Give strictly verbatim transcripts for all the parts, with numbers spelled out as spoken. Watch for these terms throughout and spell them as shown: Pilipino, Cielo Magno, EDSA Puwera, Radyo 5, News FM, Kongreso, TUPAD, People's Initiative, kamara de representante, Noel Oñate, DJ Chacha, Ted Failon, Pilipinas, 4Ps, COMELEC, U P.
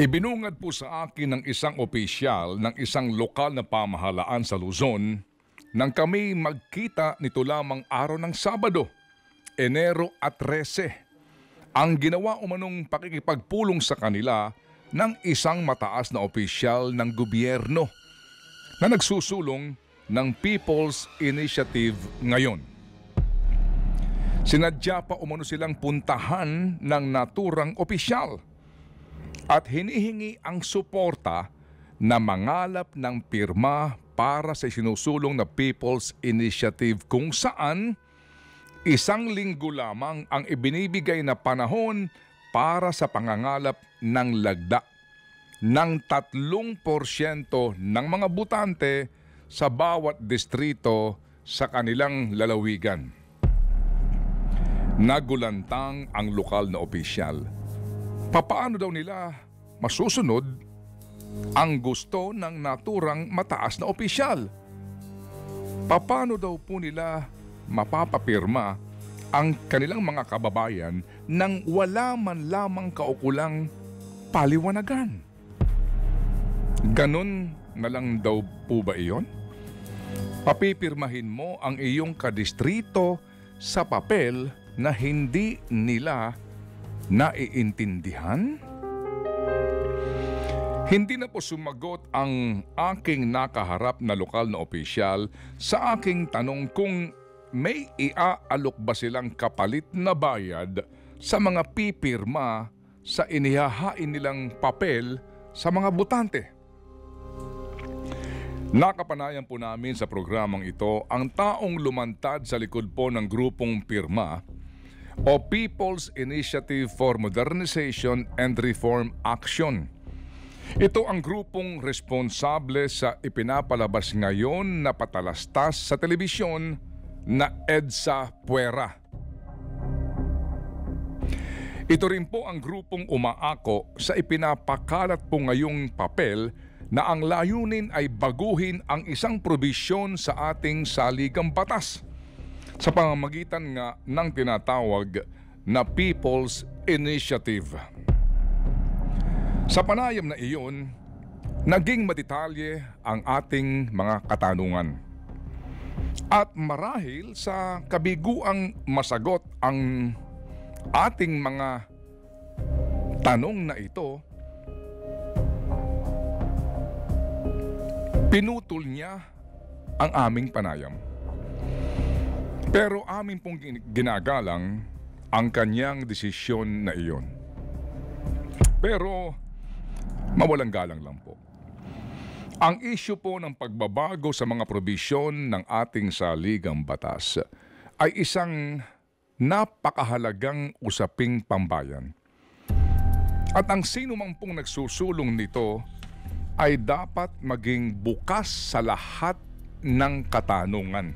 Ibinungad po sa akin ng isang opisyal ng isang lokal na pamahalaan sa Luzon nang kami magkita nito lamang araw ng Sabado, Enero at trese. Ang ginawa umanong pakikipagpulong sa kanila ng isang mataas na opisyal ng gobyerno na nagsusulong ng People's Initiative ngayon. Sinadya pa umano silang puntahan ng naturang opisyal at hinihingi ang suporta na mangalap ng pirma para sa sinusulong na People's Initiative, kung saan isang linggo lamang ang ibinibigay na panahon para sa pangangalap ng lagda ng tatlong porsyento ng mga butante sa bawat distrito sa kanilang lalawigan. Nagulantang ang lokal na opisyal. Papaano daw nila masusunod ang gusto ng naturang mataas na opisyal? Papaano daw po nila mapapapirma ang kanilang mga kababayan nang wala man lamang kaukulang paliwanagan? Ganun na lang daw po ba iyon? Papipirmahin mo ang iyong kadistrito sa papel na hindi nila naiintindihan? Hindi na po sumagot ang aking nakaharap na lokal na opisyal sa aking tanong kung may iaalok ba silang kapalit na bayad sa mga pipirma sa inihahain nilang papel sa mga butante. Nakapanayan po namin sa programang ito ang taong lumantad sa likod po ng grupong pirma o People's Initiative for Modernization and Reform Action. Ito ang grupong responsable sa ipinapalabas ngayon na patalastas sa telebisyon na EDSA Puwera. Ito rin po ang grupong umaako sa ipinapakalat po ngayong papel na ang layunin ay baguhin ang isang probisyon sa ating saligang batas sa pamamagitan nga ng tinatawag na People's Initiative. Sa panayam na iyon, naging madetalye ang ating mga katanungan. At marahil sa kabiguang masagot ang ating mga tanong na ito, pinutol niya ang aming panayam. Pero amin pong ginagalang ang kanyang desisyon na iyon. Pero mawalang galang lang po. Ang isyu po ng pagbabago sa mga probisyon ng ating saligang batas ay isang napakahalagang usaping pambayan. At ang sino mang pong nagsusulong nito ay dapat maging bukas sa lahat ng katanungan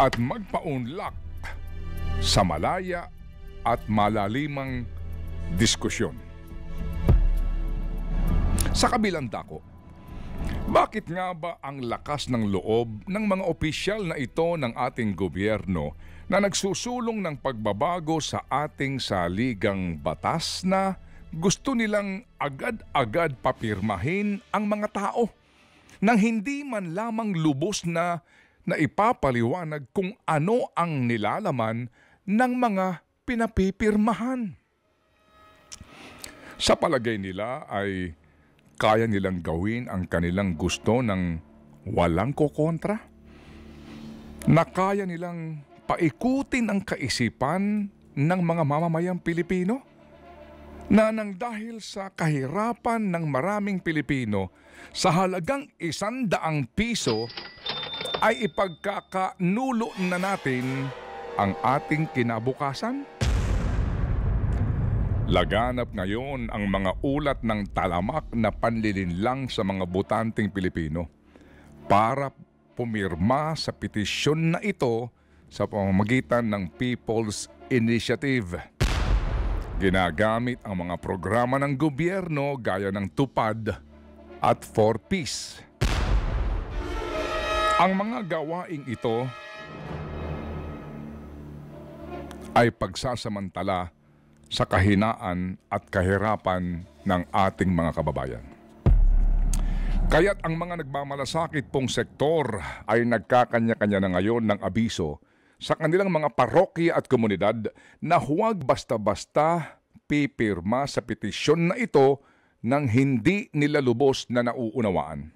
at magpaunlak sa malaya at malalimang diskusyon. Sa kabilang dako, bakit nga ba ang lakas ng loob ng mga opisyal na ito ng ating gobyerno na nagsusulong ng pagbabago sa ating saligang batas na gusto nilang agad-agad papirmahin ang mga tao nang hindi man lamang lubos na na ipapaliwanag kung ano ang nilalaman ng mga pinapipirmahan? Sa palagay nila ay kaya nilang gawin ang kanilang gusto ng walang kokontra? Na kaya nilang paikutin ang kaisipan ng mga mamamayang Pilipino? Na nang dahil sa kahirapan ng maraming Pilipino sa halagang isandaang piso ay ipagkakanulo na natin ang ating kinabukasan? Laganap ngayon ang mga ulat ng talamak na panlilinlang sa mga butanteng Pilipino para pumirma sa petisyon na ito sa pamamagitan ng People's Initiative. Ginagamit ang mga programa ng gobyerno gaya ng TUPAD at four Ps. Ang mga gawaing ito ay pagsasamantala sa kahinaan at kahirapan ng ating mga kababayan. Kaya't ang mga nagmamalasakit pong sektor ay nagkakanya-kanya na ngayon ng abiso sa kanilang mga parokya at komunidad na huwag basta-basta pipirma sa petisyon na ito nang hindi nila lubos na nauunawaan.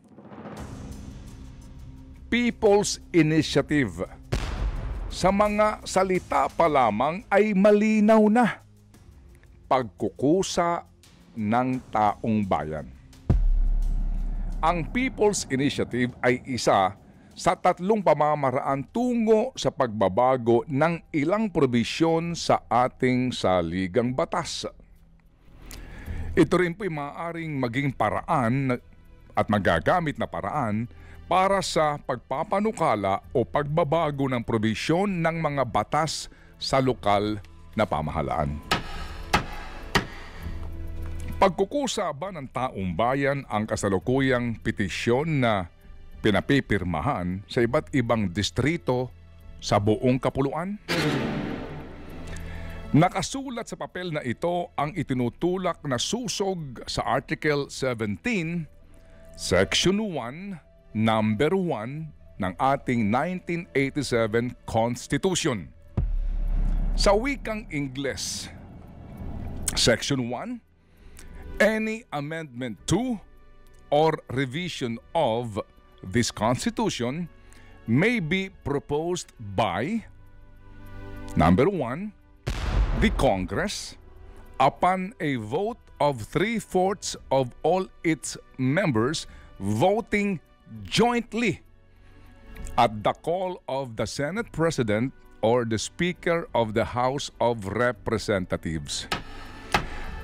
People's Initiative. Sa mga salita pa lamang ay malinaw na pagkukusa ng taong bayan. Ang People's Initiative ay isa sa tatlong pamamaraan tungo sa pagbabago ng ilang probisyon sa ating saligang batas. Ito rin po'y maaaring maging paraan at magagamit na paraan para sa pagpapanukala o pagbabago ng probisyon ng mga batas sa lokal na pamahalaan. Pagkukusa ba ng taong bayan ang kasalukuyang petisyon na pinapipirmahan sa iba't ibang distrito sa buong kapuluan? Nakasulat sa papel na ito ang itinutulak na susog sa Article seventeen, Section one, Number one ng ating nineteen eighty-seven Constitution. Sa wikang Ingles, Section one, any amendment to or revision of this Constitution may be proposed by number one, the Congress upon a vote of three-fourths of all its members voting jointly at the call of the Senate President or the Speaker of the House of Representatives.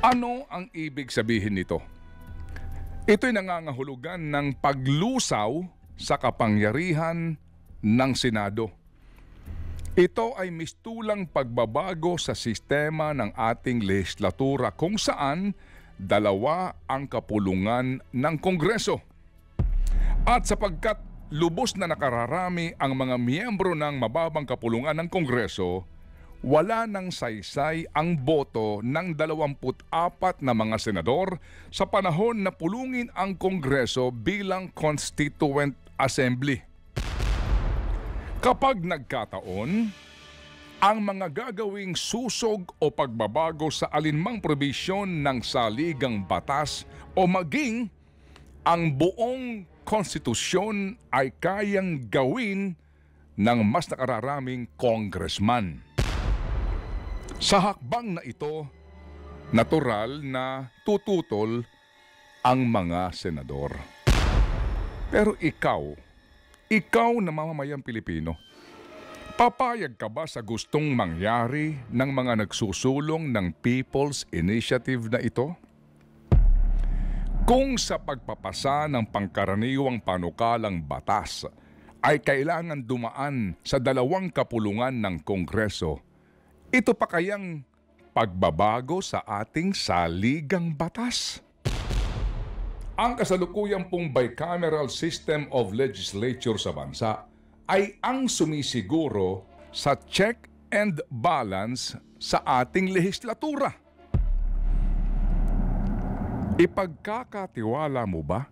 Ano ang ibig sabihin nito? Ito'y nangangahulugan ng paglusaw sa kapangyarihan ng Senado. Ito ay mistulang pagbabago sa sistema ng ating legislatura kung saan dalawa ang kapulungan ng Kongreso. At sapagkat lubos na nakararami ang mga miyembro ng mababang kapulungan ng Kongreso, wala nang saysay ang boto ng dalawampu't apat na mga senador sa panahon na pulungin ang Kongreso bilang Constituent Assembly. Kapag nagkataon, ang mga gagawing susog o pagbabago sa alinmang probisyon ng saligang batas o maging ang buong konstitusyon ay kayang gawin ng mas nakararaming congressman. Sa hakbang na ito, natural na tututol ang mga senador. Pero ikaw, ikaw na mamamayang Pilipino, papayag ka ba sa gustong mangyari ng mga nagsusulong ng People's Initiative na ito? Kung sa pagpapasa ng pangkaraniwang panukalang batas ay kailangan dumaan sa dalawang kapulungan ng Kongreso, ito pa kayang pagbabago sa ating saligang batas? Ang kasalukuyang pong bicameral system of legislature sa bansa ay ang sumisiguro sa check and balance sa ating legislatura. Ipagkakatiwala mo ba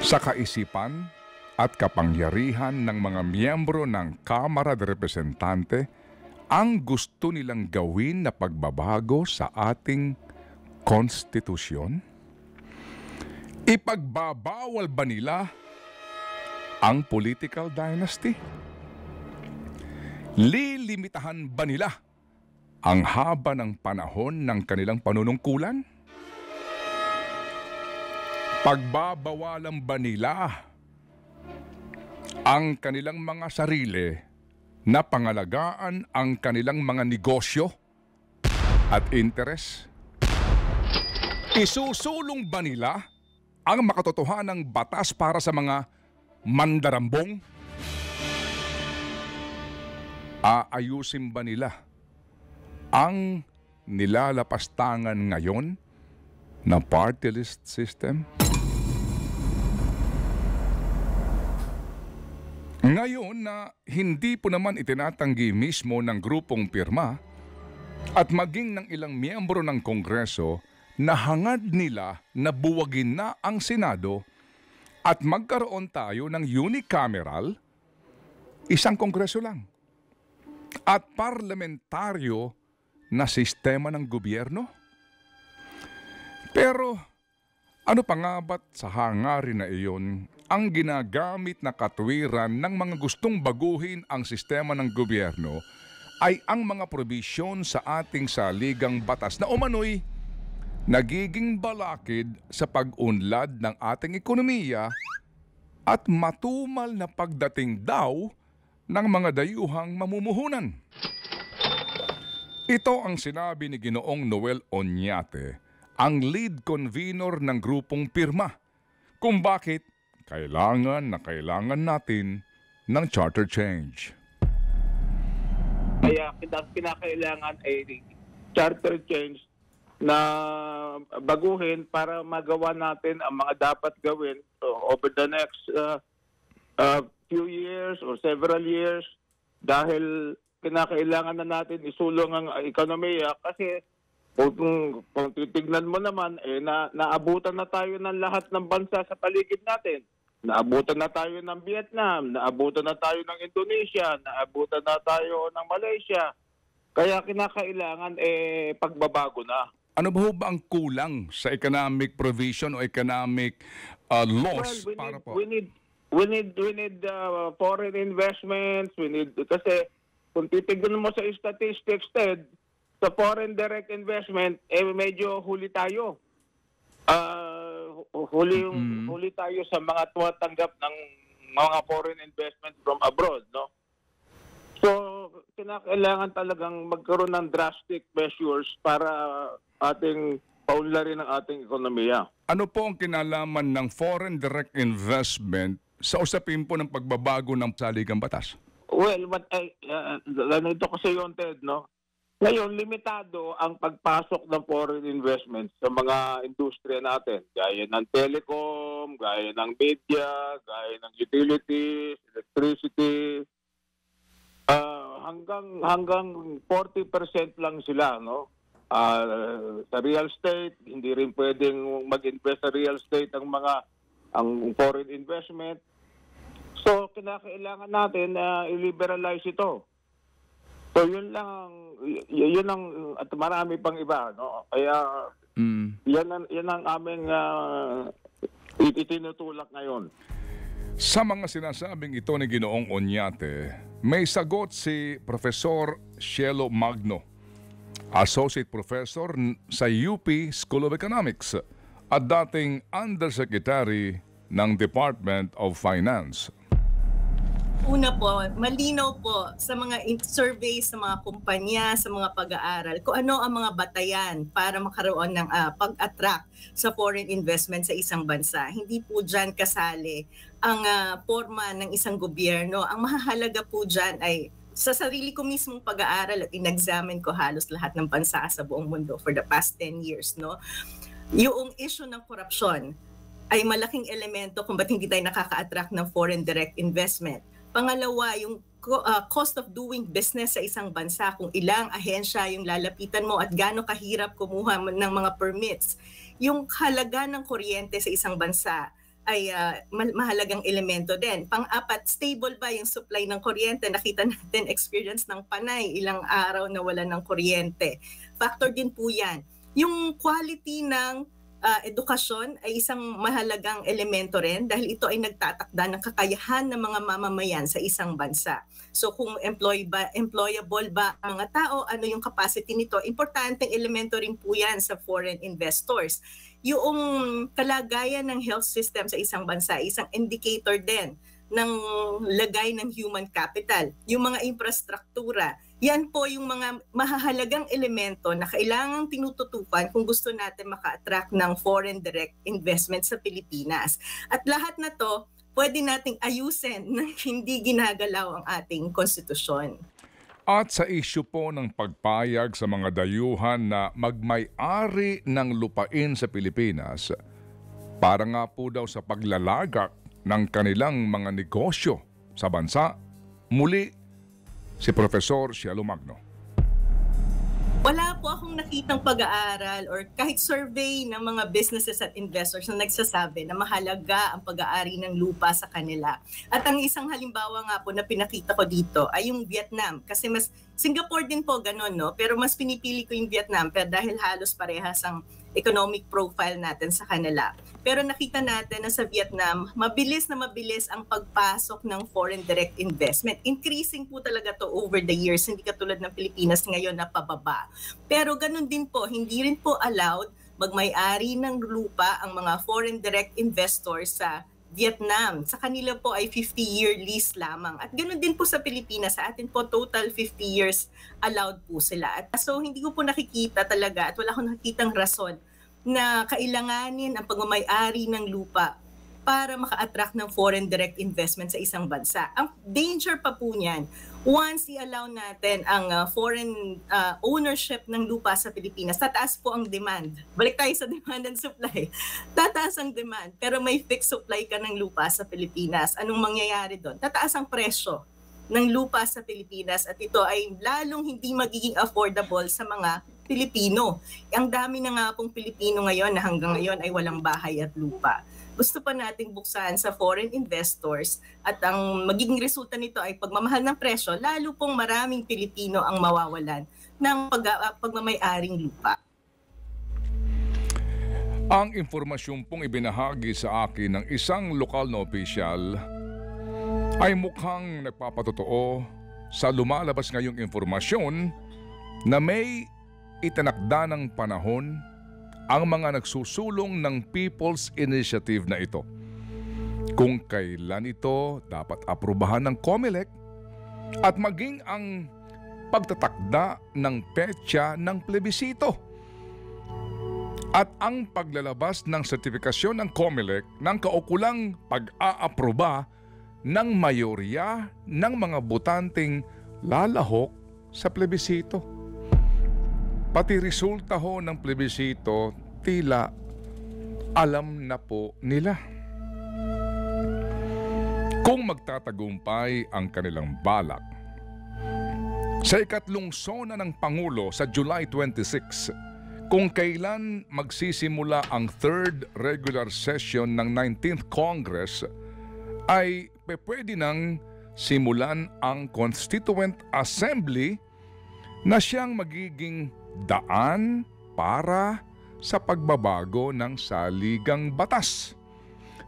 sa kaisipan at kapangyarihan ng mga miyembro ng Kamara de Representante ang gusto nilang gawin na pagbabago sa ating konstitusyon? Ipagbabawal ba nila ang political dynasty? Lilimitahan ba nila ang haba ng panahon ng kanilang panunungkulan? Pagbabawalan ba nila ang kanilang mga sarili na pangalagaan ang kanilang mga negosyo at interes? Isusulong ba nila ang makatotohanang batas para sa mga mandarambong? Aayusin ba nila ang nilalapastangan ngayon na party list system? Ngayon na hindi po naman itinatanggi mismo ng grupong pirma At maging ng ilang miyembro ng Kongreso na hangad nila na buwagin na ang Senado at magkaroon tayo ng unicameral, isang Kongreso lang, at parlamentaryo na sistema ng gobyerno. Pero ano pa nga ba't sa hangarin na iyon ang ginagamit na katwiran ng mga gustong baguhin ang sistema ng gobyerno ay ang mga probisyon sa ating saligang batas na umano'y nagiging balakid sa pag-unlad ng ating ekonomiya at matumal na pagdating daw ng mga dayuhang mamumuhunan. Ito ang sinabi ni Ginoong Noel Oñate, ang lead convenor ng grupong pirma, kung bakit kailangan na kailangan natin ng charter change. Kaya kinakailangan ay charter change na baguhin para magawa natin ang mga dapat gawin over the next uh, uh, few years or several years, dahil kinakailangan na natin isulong ang ekonomiya, kasi kung, kung titignan mo naman, eh, na, naabutan na tayo ng lahat ng bansa sa paligid natin. Naabutan na tayo ng Vietnam, naabutan na tayo ng Indonesia, naabutan na tayo ng Malaysia. Kaya kinakailangan eh pagbabago na. Ano ba ho ba ang kulang sa economic provision o economic uh, laws? Well, we need, para po? We need, we need, we need uh, foreign investments. We need, kasi kung titignan mo sa statistics, Ted, sa foreign direct investment, eh medyo huli tayo. Uh, Huli, mm-hmm. huli tayo sa mga tuwatanggap ng mga foreign investment from abroad, no? So, kinakailangan talagang magkaroon ng drastic measures para ating paunlarin ang ating ekonomiya. Ano po ang kinalaman ng foreign direct investment sa usapin po ng pagbabago ng saligang batas? Well, but, uh, ganito kasi yun, Ted, no? Ngayon, limitado ang pagpasok ng foreign investments sa mga industriya natin, gaya ng telecom, gaya ng media, gaya ng utilities, electricity. Uh, hanggang hanggang forty percent lang sila, no? Uh, sa real estate, hindi rin pwedeng mag-invest sa real estate ang mga ang foreign investment. So, kinakailangan natin na uh, i-liberalize ito. So yun lang, yun ang, at marami pang iba, no? Kaya mm. yan, ang, yan ang aming uh, itinutulak ngayon. Sa mga sinasabing ito ni Ginoong Oñate, may sagot si Professor Cielo Magno, Associate Professor sa U P School of Economics at dating Undersecretary ng Department of Finance. Una po, malinaw po sa mga survey, sa mga kumpanya, sa mga pag-aaral, kung ano ang mga batayan para makaroon ng uh, pag-attract sa foreign investment sa isang bansa. Hindi po dyan kasali ang uh, forma ng isang gobyerno. Ang mahalaga po dyan ay sa sarili ko mismong pag-aaral, at in-examine ko halos lahat ng bansa sa buong mundo for the past ten years. No? Yung issue ng korupsyon ay malaking elemento kung ba't hindi tayo nakaka-attract ng foreign direct investment. Pangalawa, yung uh, cost of doing business sa isang bansa, kung ilang ahensya yung lalapitan mo at gaano kahirap kumuha ng mga permits. Yung halaga ng kuryente sa isang bansa ay uh, mahalagang elemento din. Pang-apat, stable ba yung supply ng kuryente? Nakita natin experience ng Panay, ilang araw na wala ng kuryente. Factor din po yan. Yung quality ng Uh, edukasyon ay isang mahalagang elemento rin, dahil ito ay nagtatakda ng kakayahan ng mga mamamayan sa isang bansa. So kung employ ba, employable ba ang mga tao, ano yung capacity nito, importanteng elemento rin po yan sa foreign investors. Yung kalagayan ng health system sa isang bansa, isang indicator din ng lagay ng human capital, yung mga infrastruktura. Yan po yung mga mahahalagang elemento na kailangang tinututukan kung gusto natin maka-attract ng foreign direct investment sa Pilipinas. At lahat na to, pwede nating ayusin nang hindi ginagalaw ang ating konstitusyon. At sa isyu po ng pagpayag sa mga dayuhan na magmay-ari ng lupain sa Pilipinas, para nga po daw sa paglalagak ng kanilang mga negosyo sa bansa, muli si Professor Cielo Magno. Wala po akong nakitang pag-aaral or kahit survey ng mga businesses at investors na nagsasabi na mahalaga ang pag-aari ng lupa sa kanila. At ang isang halimbawa nga po na pinakita ko dito ay yung Vietnam. Kasi mas, Singapore din po ganun, no? Pero mas pinipili ko yung Vietnam pero dahil halos parehas ang economic profile natin sa kanila. Pero nakita natin na sa Vietnam, mabilis na mabilis ang pagpasok ng foreign direct investment. Increasing po talaga to over the years, hindi katulad ng Pilipinas ngayon na pababa. Pero ganun din po, hindi rin po allowed magmay-ari ng lupa ang mga foreign direct investors sa Vietnam. Sa kanila po ay fifty-year lease lamang. At ganoon din po sa Pilipinas. Sa atin po, total fifty years allowed po sila. At so, hindi ko po nakikita talaga at wala akong nakikitang rason na kailanganin ang pagmamay-ari ng lupa para maka-attract ng foreign direct investment sa isang bansa. Ang danger pa po niyan, once i-allow natin ang uh, foreign uh, ownership ng lupa sa Pilipinas, tataas po ang demand. Balik tayo sa demand and supply. Tataas ang demand, pero may fixed supply ka ng lupa sa Pilipinas. Anong mangyayari doon? Tataas ang presyo ng lupa sa Pilipinas at ito ay lalong hindi magiging affordable sa mga Pilipino. Ang dami na nga pong Pilipino ngayon na hanggang ngayon ay walang bahay at lupa. Gusto pa nating buksan sa foreign investors at ang magiging resulta nito ay pagmamahal ng presyo, lalo pong maraming Pilipino ang mawawalan ng pag- pagmamay-aring lupa. Ang impormasyon pong ibinahagi sa akin ng isang lokal na opisyal ay mukhang nagpapatotoo sa lumalabas ngayong impormasyon na may itinakda ng panahon ang mga nagsusulong ng People's Initiative na ito. Kung kailan ito dapat aprubahan ng COMELEC at maging ang pagtatakda ng petsa ng plebisito at ang paglalabas ng sertifikasyon ng COMELEC ng kaukulang pag-aaproba ng mayorya ng mga botanteng lalahok sa plebisito. Pati resulta ho ng plebisito, tila alam na po nila. Kung magtatagumpay ang kanilang balak, sa ikatlong sona ng Pangulo sa July twenty-six, kung kailan magsisimula ang third regular session ng nineteenth Congress, ay pwede nang simulan ang Constituent Assembly na siyang magiging daan para sa pagbabago ng saligang batas,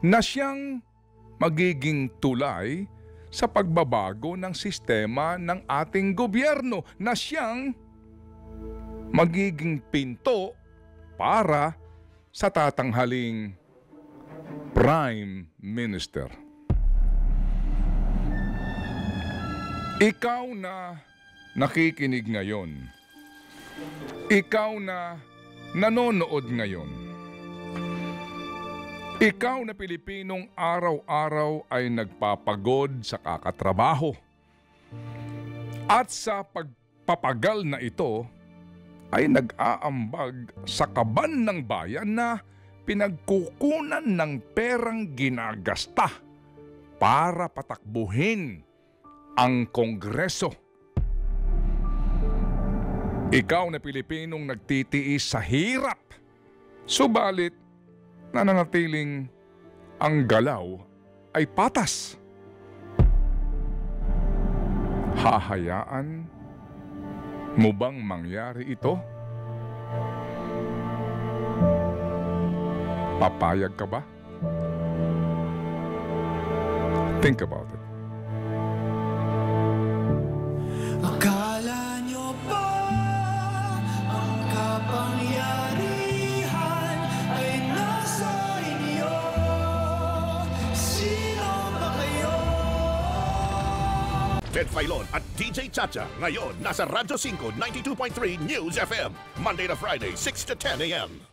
na siyang magiging tulay sa pagbabago ng sistema ng ating gobyerno, na siyang magiging pinto para sa tatanghaling Prime Minister. Ikaw na nakikinig ngayon, ikaw na nanonood ngayon, ikaw na Pilipinong araw-araw ay nagpapagod sa kakatrabaho. At sa pagpapagal na ito ay nag-aambag sa kaban ng bayan na pinagkukunan ng perang ginagasta para patakbuhin ang Kongreso. Ikaw na Pilipinong nagtitiis sa hirap, subalit nananatiling ang galaw ay patas. Hahayaan mo bang mangyari ito? Papayag ka ba? Think about it. Akala nyo ba? Pangyarihan ay nasa inyo. Sino ba kayo? Ted Failon at D J Chacha ngayon nasa Radyo five ninety-two point three News F M Monday to Friday six to ten a m